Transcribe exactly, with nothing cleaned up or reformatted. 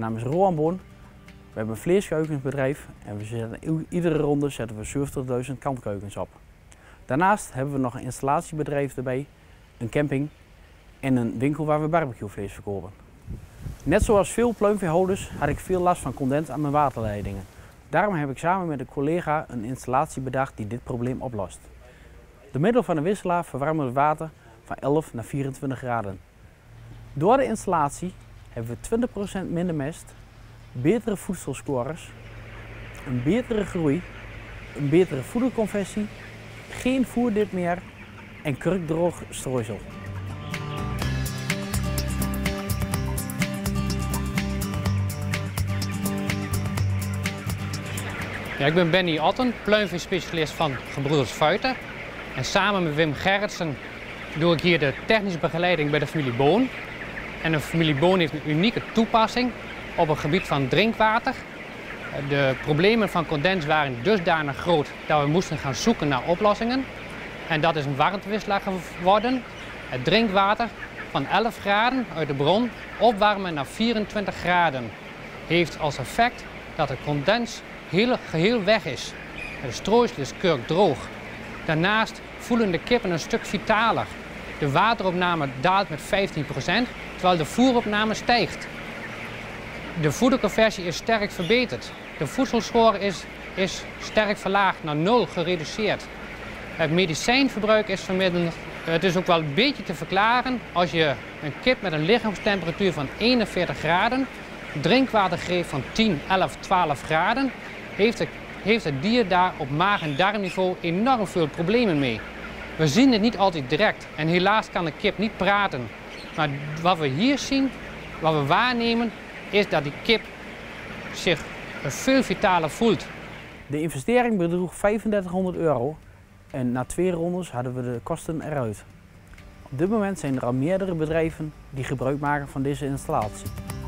naam is Roan Boon. We hebben een vleeskuikensbedrijf en we zetten iedere ronde zetten we zeventigduizend kantkeukens op. Daarnaast hebben we nog een installatiebedrijf erbij, een camping en een winkel waar we barbecuevlees verkopen. Net zoals veel pluimveehouders had ik veel last van condens aan mijn waterleidingen. Daarom heb ik samen met een collega een installatie bedacht die dit probleem oplost. Door middel van een wisselaar verwarmen we het water van elf naar vierentwintig graden. Door de installatie hebben we twintig procent minder mest, betere voedselscores, een betere groei, een betere voederconfessie, geen voerdip meer en kurkdroog strooisel. Ja, ik ben Bennie Otten, pluimveespecialist van Gebroeders Fuiten. En samen met Wim Gerritsen doe ik hier de technische begeleiding bij de familie Boon. En de familie Boon heeft een unieke toepassing op het gebied van drinkwater. De problemen van condens waren dusdanig groot dat we moesten gaan zoeken naar oplossingen. En dat is een warmtewisselaar geworden. Het drinkwater van elf graden uit de bron opwarmen naar vierentwintig graden. Heeft als effect dat de condens heel, geheel weg is. De strooisel is kurkdroog. Daarnaast voelen de kippen een stuk vitaler. De wateropname daalt met vijftien procent, terwijl de voeropname stijgt. De voederconversie is sterk verbeterd. De voedselscore is, is sterk verlaagd, naar nul gereduceerd. Het medicijnverbruik is verminderd. Het is ook wel een beetje te verklaren als je een kip met een lichaamstemperatuur van eenenveertig graden, drinkwater geeft van tien, elf, twaalf graden, heeft de heeft het dier daar op maag- en darmniveau enorm veel problemen mee. We zien het niet altijd direct en helaas kan de kip niet praten. Maar wat we hier zien, wat we waarnemen, is dat die kip zich veel vitaler voelt. De investering bedroeg vijfendertighonderd euro en na twee rondes hadden we de kosten eruit. Op dit moment zijn er al meerdere bedrijven die gebruik maken van deze installatie.